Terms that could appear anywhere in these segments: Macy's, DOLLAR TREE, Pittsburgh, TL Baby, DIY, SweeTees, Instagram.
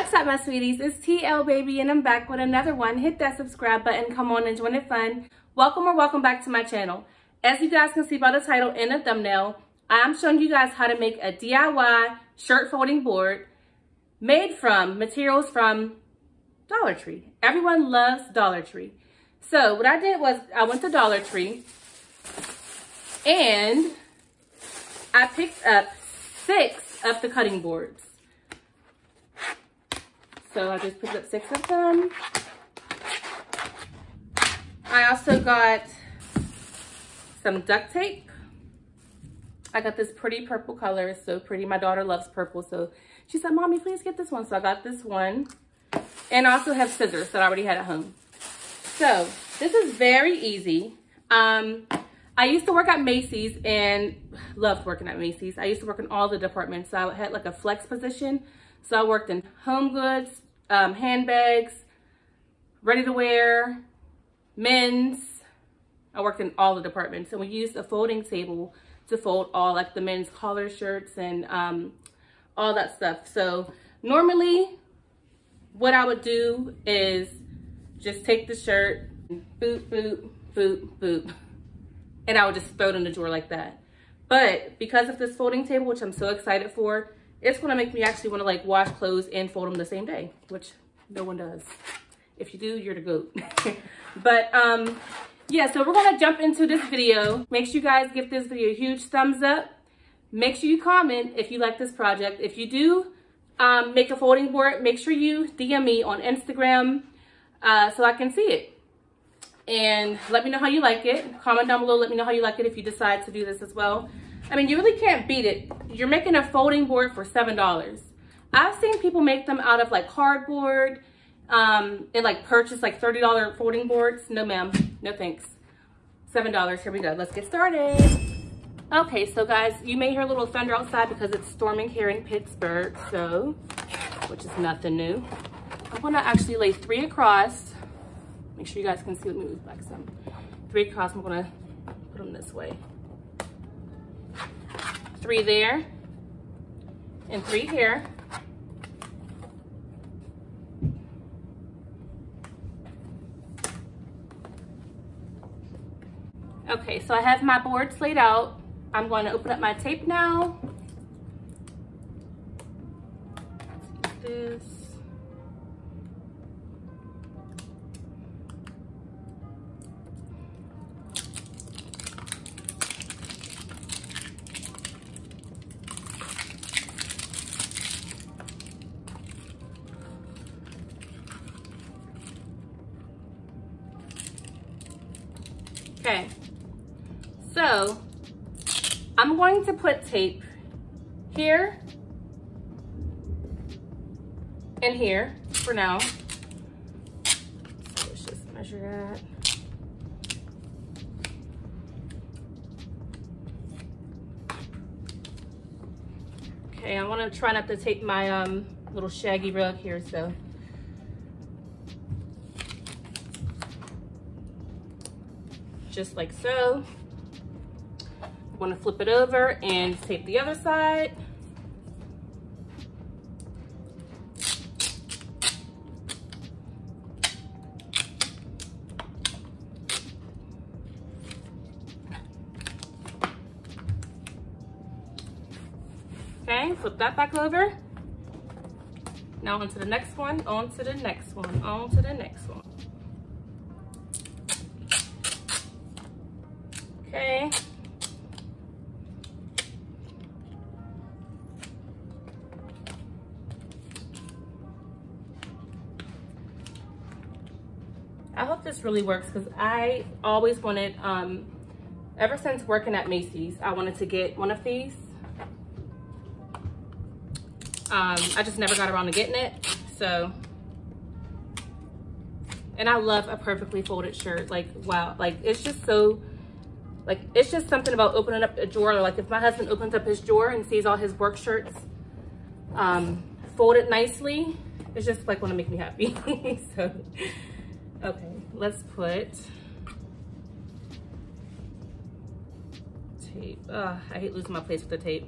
What's up, my sweeties? It's TL Baby, and I'm back with another one. Hit that subscribe button. Come on and join the fun. Welcome back to my channel. As you guys can see by the title and the thumbnail, I'm showing you guys how to make a DIY shirt folding board made from materials from Dollar Tree. Everyone loves Dollar Tree. So what I did was I went to Dollar Tree and I picked up 6 of the cutting boards. So I just picked up 6 of them. I also got some duct tape. I got this pretty purple color. It's so pretty. My daughter loves purple, so she said, "Mommy, please get this one." So I got this one. And I also have scissors that I already had at home. So this is very easy. I used to work at Macy's and loved working at Macy's. I used to work in all the departments. So I had like a flex position. So I worked in home goods, handbags, ready to wear, men's. I worked in all the departments. And we used a folding table to fold all like the men's collar shirts and all that stuff. So normally what I would do is just take the shirt, boop, boop, boop, boop. And I would just throw it in the drawer like that. But because of this folding table, which I'm so excited for, it's gonna make me actually wanna like wash clothes and fold them the same day, which no one does. If you do, you're the goat. But yeah, so we're gonna jump into this video. Make sure you guys give this video a huge thumbs up. Make sure you comment if you like this project. If you do make a folding board, make sure you DM me on Instagram so I can see it. And let me know how you like it. Comment down below, let me know how you like it if you decide to do this as well. I mean, you really can't beat it. You're making a folding board for $7. I've seen people make them out of like cardboard and like purchase like $30 folding boards. No ma'am, no thanks. $7, here we go, let's get started. Okay, so guys, you may hear a little thunder outside because it's storming here in Pittsburgh, so, which is nothing new. I'm gonna actually lay 3 across. Make sure you guys can see, let me move back some. 3 across, I'm gonna put them this way. 3 there, and 3 here. Okay, so I have my boards laid out. I'm going to open up my tape now. Let's use this. Okay, so I'm going to put tape here and here for now. So let's just measure that. Okay, I want to try not to tape my little shaggy rug here, so. Just like so. I'm gonna flip it over and tape the other side. Okay, flip that back over. Now on to the next one, on to the next one, on to the next one. Okay. I hope this really works because I always wanted, ever since working at Macy's, I wanted to get one of these. I just never got around to getting it, so. And I love a perfectly folded shirt. Like, wow, like it's just so, like, it's just something about opening up a drawer. Like, if my husband opens up his drawer and sees all his work shirts folded nicely, it's just, like, gonna make me happy. So, okay, let's put tape. I hate losing my place with the tape.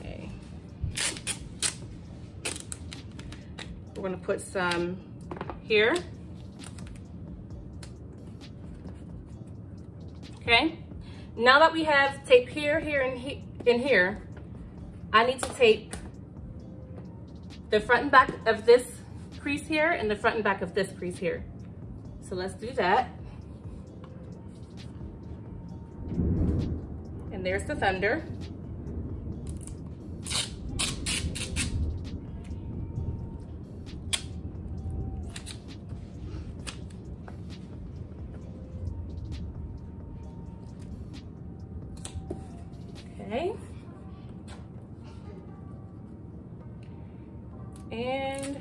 Okay, We're gonna put some here. Okay, now that we have tape here, here, and here, I need to tape the front and back of this crease here and the front and back of this crease here. So let's do that. And there's the thunder. Okay. And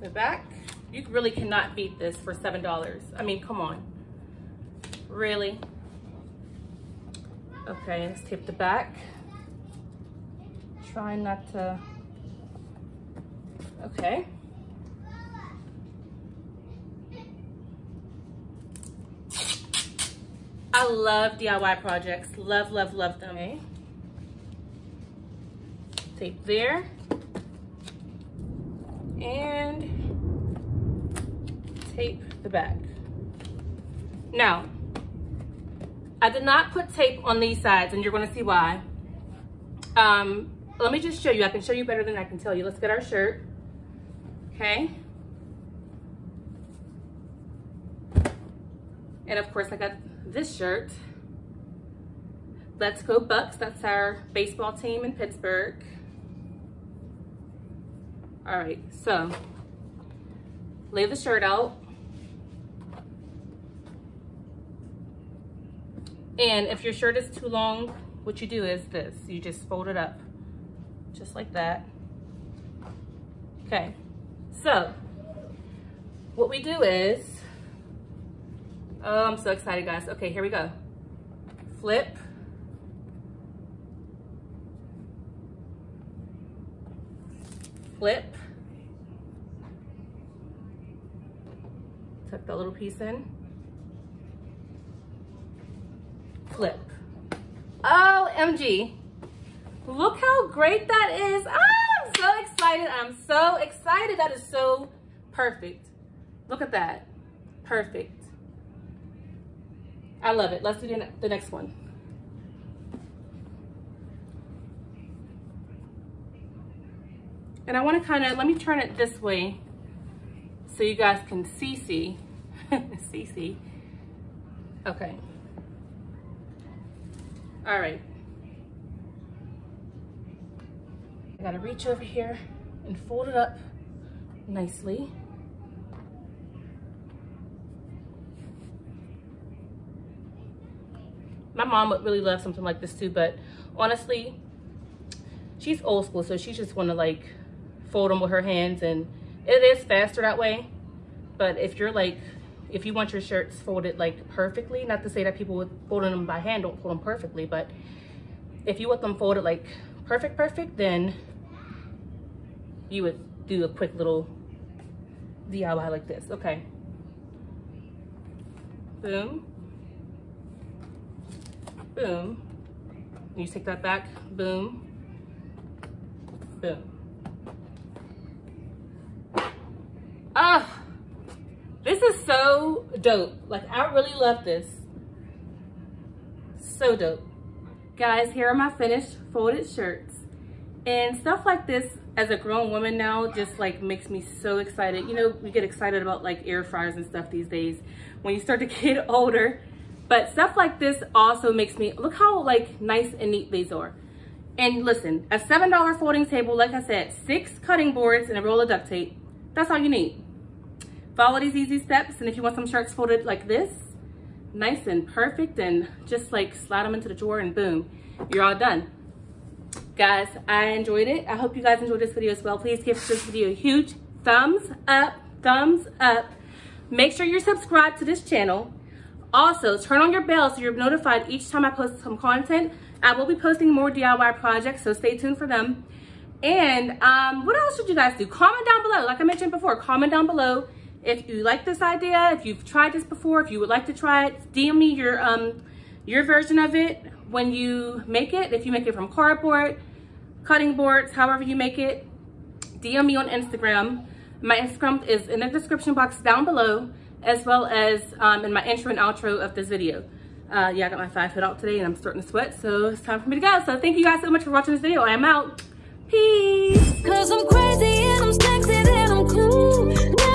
the back, you really cannot beat this for $7. I mean, come on, really? Okay, let's tape the back. Try not to, okay. I love DIY projects, love, love, love them. Okay. Tape there. And tape the back. Now, I did not put tape on these sides, and you're gonna see why. Let me just show you. I can show you better than I can tell you. Let's get our shirt, okay? And of course I got this shirt. Let's Go Bucks, that's our baseball team in Pittsburgh. All right, so lay the shirt out. And if your shirt is too long, what you do is this, you just fold it up, just like that. Okay, so what we do is, oh, I'm so excited, guys. Okay, here we go. Flip. Flip. Tuck that little piece in. Flip. OMG. Look how great that is. Ah, I'm so excited. I'm so excited. That is so perfect. Look at that. Perfect. I love it. Let's do the next one. And I want to kind of, let me turn it this way so you guys can see. see. Okay. All right. I got to reach over here and fold it up nicely. My mom would really love something like this too, but honestly, she's old school, so she just wanna like fold them with her hands, and it is faster that way. But if you're like, if you want your shirts folded like perfectly, not to say that people with folding them by hand don't fold them perfectly, but if you want them folded like perfect, then you would do a quick little DIY like this. Okay. Boom. Boom. You take that back. Boom. Boom. Ah, this is so dope. Like, I really love this. So dope. Guys, here are my finished folded shirts. And stuff like this, as a grown woman now, just like makes me so excited. You know, we get excited about like air fryers and stuff these days. When you start to get older, but stuff like this also makes me, look how like nice and neat these are. And listen, a $7 folding table, like I said, 6 cutting boards and a roll of duct tape. That's all you need. Follow these easy steps, and if you want some shirts folded like this, nice and perfect, and just like slide them into the drawer and boom, you're all done. Guys, I enjoyed it. I hope you guys enjoyed this video as well. Please give this video a huge thumbs up, Make sure you're subscribed to this channel. Also, turn on your bell so you're notified each time I post some content. I will be posting more DIY projects, so stay tuned for them. And what else should you guys do? Comment down below. Like I mentioned before, comment down below if you like this idea, if you've tried this before, if you would like to try it. DM me your version of it when you make it. If you make it from cardboard, cutting boards, however you make it. DM me on Instagram. My Instagram is in the description box down below, as well as in my intro and outro of this video. Yeah, I got my 5 foot out today and I'm starting to sweat, so it's time for me to go. So thank you guys so much for watching this video. I am out. Peace. 'Cause I'm crazy and I'm sexy and I'm cool.